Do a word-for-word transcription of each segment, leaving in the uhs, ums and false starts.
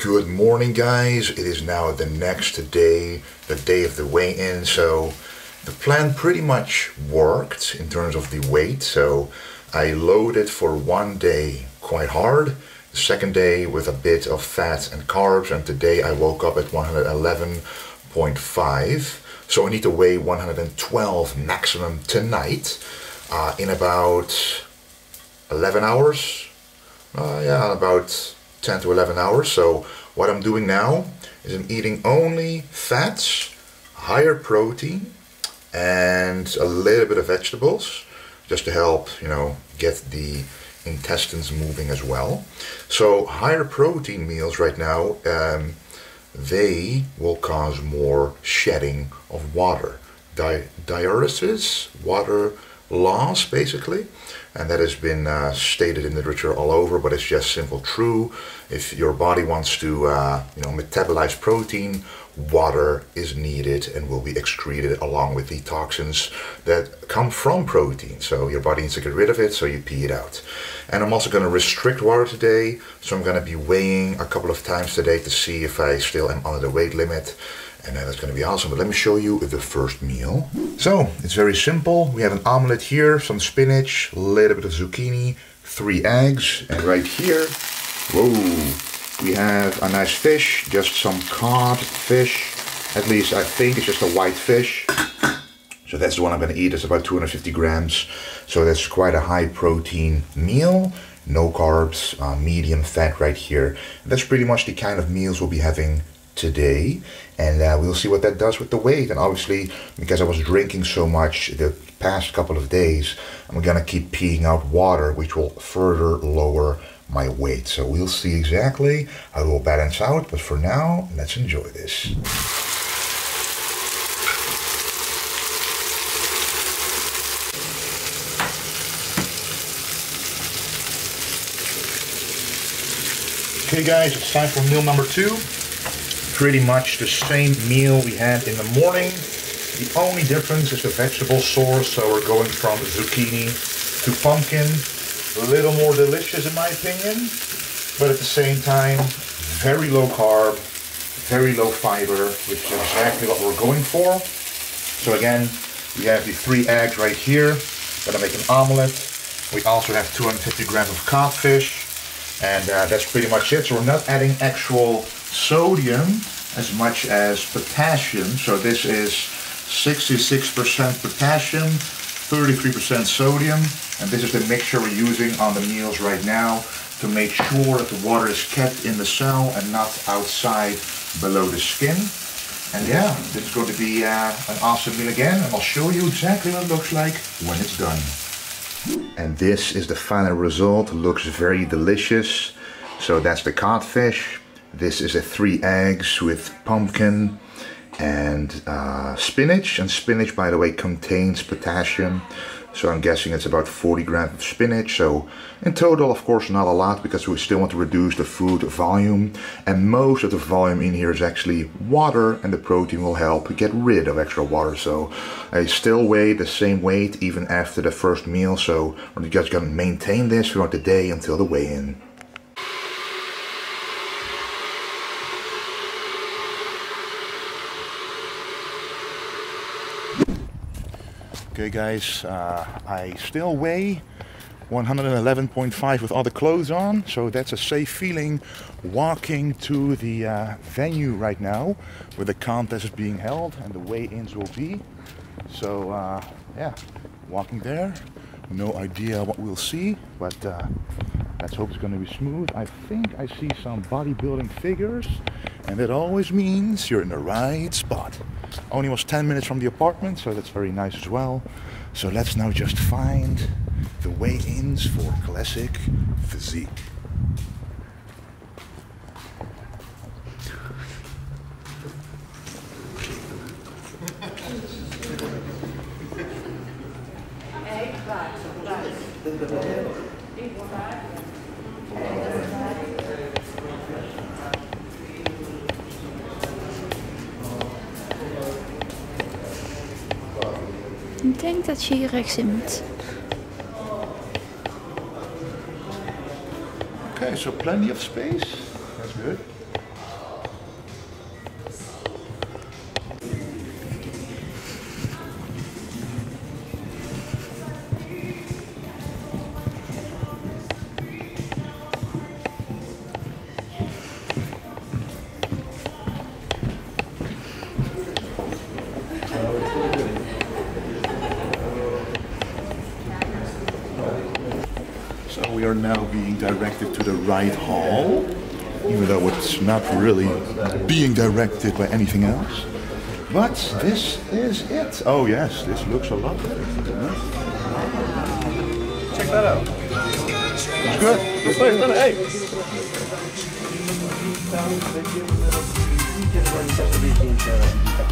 Good morning, guys. It is now the next day, the day of the weigh-in. So the plan pretty much worked in terms of the weight. So I loaded for one day quite hard, the second day with a bit of fats and carbs, and today I woke up at one eleven point five. So I need to weigh one twelve maximum tonight uh, in about eleven hours. Uh, yeah, about ten to eleven hours. So what I'm doing now is I'm eating only fats, higher protein, and a little bit of vegetables, just to help, you know, get the intestines moving as well. So higher protein meals right now, um, they will cause more shedding of water, Di diuresis, water loss basically, and that has been uh, stated in literature all over, but it's just simple true. If your body wants to uh, you know, metabolize protein, water is needed and will be excreted along with the toxins that come from protein. So your body needs to get rid of it, so you pee it out. And I'm also going to restrict water today, so I'm going to be weighing a couple of times today to see if I still am under the weight limit. And that's going to be awesome. But let me show you the first meal. So it's very simple. We have an omelet here, some spinach, a little bit of zucchini, three eggs. And right here, whoa, we have a nice fish, just some cod fish. At least I think it's just a white fish. So that's the one I'm going to eat. It's about two hundred fifty grams. So that's quite a high protein meal. No carbs, uh, medium fat right here. And that's pretty much the kind of meals we'll be having today, and uh, we'll see what that does with the weight. And obviously, because I was drinking so much the past couple of days, I'm gonna keep peeing out water, which will further lower my weight. So we'll see exactly how it will balance out, but for now, let's enjoy this. Okay guys, it's time for meal number two. Pretty much the same meal we had in the morning. The only difference is the vegetable source, so we're going from zucchini to pumpkin. A little more delicious in my opinion, but at the same time, very low carb, very low fiber, which is exactly what we're going for. So again, we have the three eggs right here. Gonna make an omelet. We also have two hundred fifty grams of codfish, and uh, that's pretty much it. So we're not adding actual sodium as much as potassium. So this is sixty-six percent potassium, thirty-three percent sodium, and this is the mixture we're using on the meals right now to make sure that the water is kept in the cell and not outside below the skin. And yeah, this is going to be uh, an awesome meal again, and I'll show you exactly what it looks like when it's done. And this is the final result. Looks very delicious. So that's the codfish. This is a three eggs with pumpkin and uh, spinach. And spinach, by the way, contains potassium. So I'm guessing it's about forty grams of spinach. So in total, of course, not a lot, because we still want to reduce the food volume. And most of the volume in here is actually water, and the protein will help get rid of extra water. So I still weigh the same weight even after the first meal. So we're just going to maintain this throughout the day until the weigh-in. Okay guys, uh, I still weigh one eleven point five with all the clothes on, so that's a safe feeling walking to the uh, venue right now where the contest is being held and the weigh-ins will be. So uh, yeah, walking there, no idea what we'll see, but uh, let's hope it's going to be smooth. I think I see some bodybuilding figures, and that always means you're in the right spot. Only was ten minutes from the apartment, so that's very nice as well. So let's now just find the weigh-ins for classic physique. Ik denk dat je hier rechts in moet. Okay, so plenty of space. That's good. we are now being directed to the right hall, even though it's not really being directed by anything else. But this is it. Oh yes, this looks a lot better. Huh? Check that out. It's good. It's nice, isn't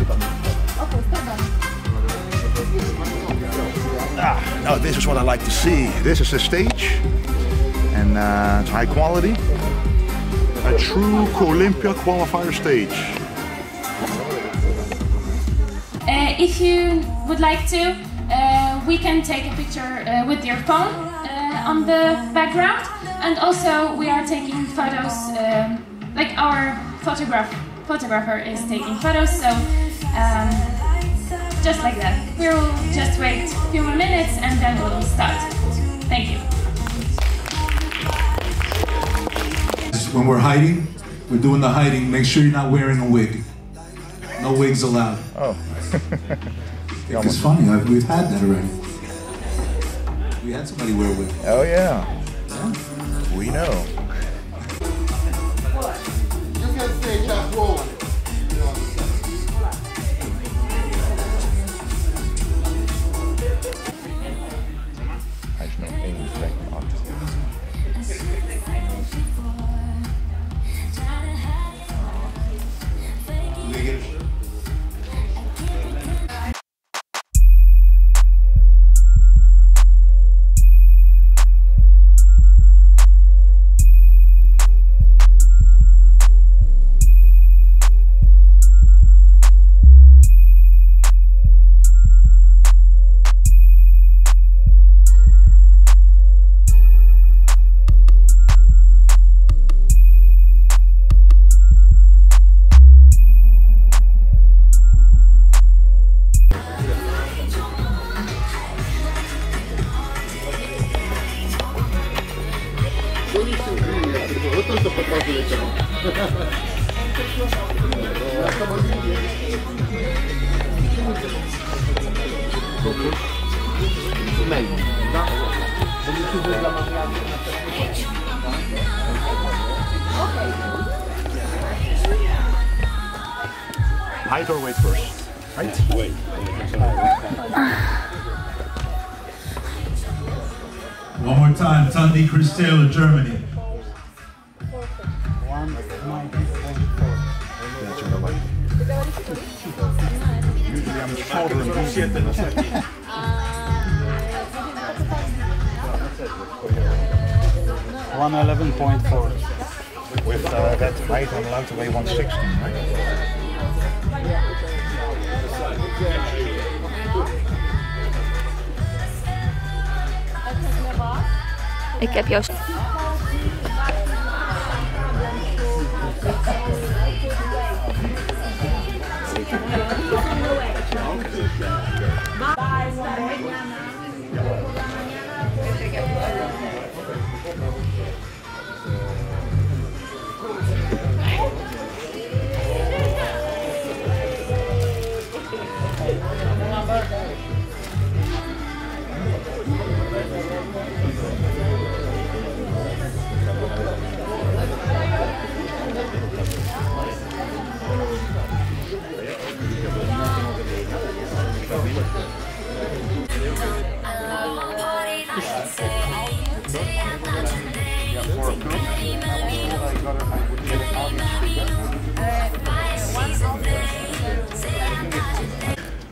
it? Ah, no, this is what I like to see. This is the stage, and uh, it's high quality. A true Olympia qualifier stage. Uh, if you would like to, uh, we can take a picture uh, with your phone uh, on the background, and also we are taking photos, um, like our photograph, photographer is taking photos, so um, just like that. We will just wait a few more minutes and then we'll start. Thank you. When we're hiding, we're doing the hiding, make sure you're not wearing a wig. No wigs allowed. Oh. It's funny, I've, we've had that already. We had somebody wear a wig. Oh yeah. Huh? We know. You can stay just rolling. There's no English artist. Hide or wait first? Right? Wait. One more time, Tandy Christel, Germany. one eleven point four. With uh, that height, I'm allowed to weigh one sixteen, right? Ik heb jou.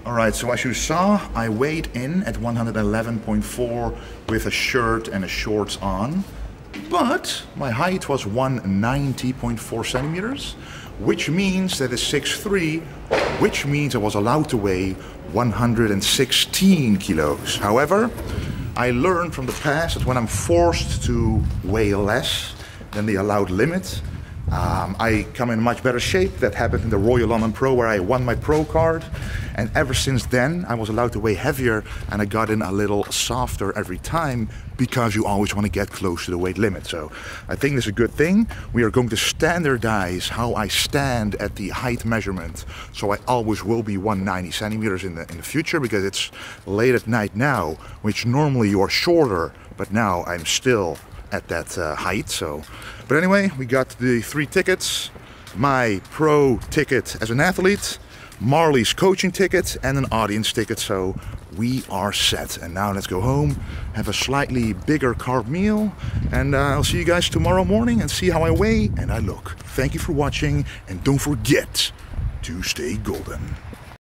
Alright, so as you saw, I weighed in at one eleven point four with a shirt and a shorts on, but my height was one ninety point four centimeters, which means that is six three, which means I was allowed to weigh one hundred sixteen kilos. However, I learned from the past that when I'm forced to weigh less than the allowed limit, Um, I come in much better shape. That happened in the Royal London Pro, where I won my pro card, and ever since then I was allowed to weigh heavier, and I got in a little softer every time, because you always want to get close to the weight limit. So I think this is a good thing. We are going to standardize how I stand at the height measurement, so I always will be one ninety centimeters in the, in the future, because it's late at night now, which normally you are shorter, but now I'm still at that uh, height. So, but anyway, we got the three tickets: my pro ticket as an athlete, Marley's coaching ticket, and an audience ticket. So we are set. And now let's go home, have a slightly bigger carb meal, and uh, I'll see you guys tomorrow morning and see how I weigh and I look. Thank you for watching, and don't forget to stay golden.